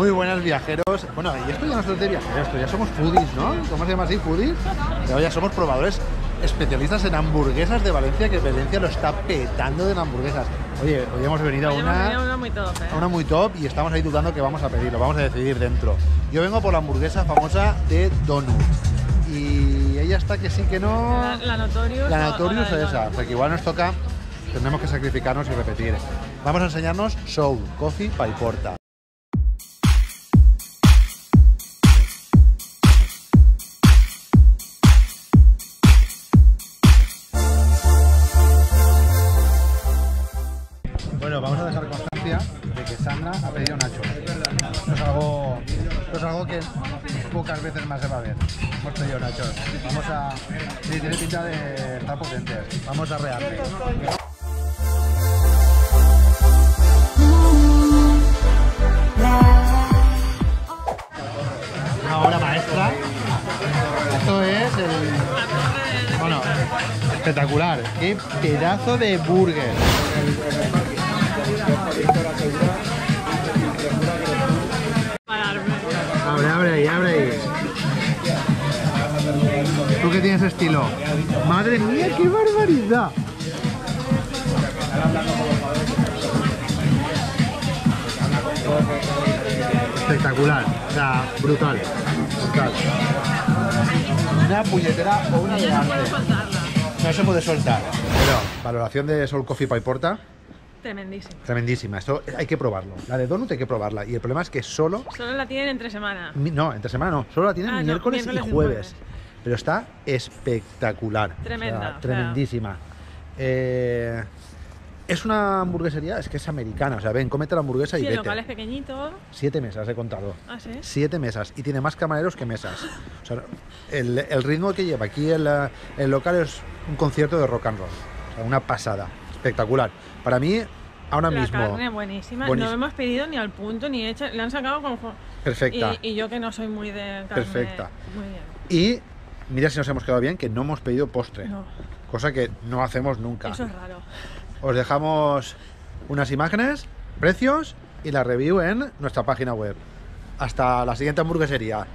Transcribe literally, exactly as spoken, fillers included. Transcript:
Muy buenas, viajeros. Bueno, y esto ya no es de viajeros, esto ya somos foodies, ¿no? ¿Cómo se llama así? ¿Foodies? Pero ya somos probadores especialistas en hamburguesas de Valencia, que Valencia lo está petando de hamburguesas. Oye, hoy hemos venido a una, una muy top, ¿eh? a una muy top y estamos ahí dudando que vamos a pedir, lo vamos a decidir dentro. Yo vengo por la hamburguesa famosa de Donut. Y ella está que sí que no... La, la Notorious. La Notorious o, o la esa, Donut. Porque igual nos toca, tendremos que sacrificarnos y repetir. Vamos a enseñarnos Soul Coffee Paiporta. Bueno, vamos a dejar constancia de que Sandra ha pedido nachos. Esto es algo, esto es algo que pocas veces más se va a ver. Hemos pedido nachos. Vamos a... Sí, tiene pinta de estar potente. Vamos a rearme. Una obra maestra. Esto es el... Bueno, espectacular. Qué pedazo de burger. Abre, abre ahí, abre ahí. Tú que tienes estilo. Madre mía, qué barbaridad. Espectacular, o sea, brutal. brutal. Una puñetera o una de arte. No se puede soltar. Bueno, valoración de Soul Coffee Paiporta. Tremendísima. Tremendísima. Esto hay que probarlo. La de Donut hay que probarla. Y el problema es que solo... Solo la tienen entre semana. No, entre semana no. Solo la tienen ah, miércoles, no, miércoles y jueves. jueves. Pero está espectacular. Tremenda. O sea, o tremendísima. Sea. Eh, es una hamburguesería, es que es americana. O sea, ven, cómete la hamburguesa sí, y vete. El local es pequeñito. Siete mesas, he contado. ¿Ah, sí? Siete mesas. Y tiene más camareros que mesas. O sea, el, el ritmo que lleva aquí el, el local es un concierto de rock and roll. O sea, una pasada. Espectacular. Para mí, ahora la mismo... La carne buenísima. buenísima. No hemos pedido ni al punto, ni hecha. Le han sacado como... Perfecta. Y, y yo que no soy muy de carne. Perfecta. Muy bien. Y mira si nos hemos quedado bien, que no hemos pedido postre. No. Cosa que no hacemos nunca. Eso es raro. Os dejamos unas imágenes, precios y la review en nuestra página web. Hasta la siguiente hamburguesería.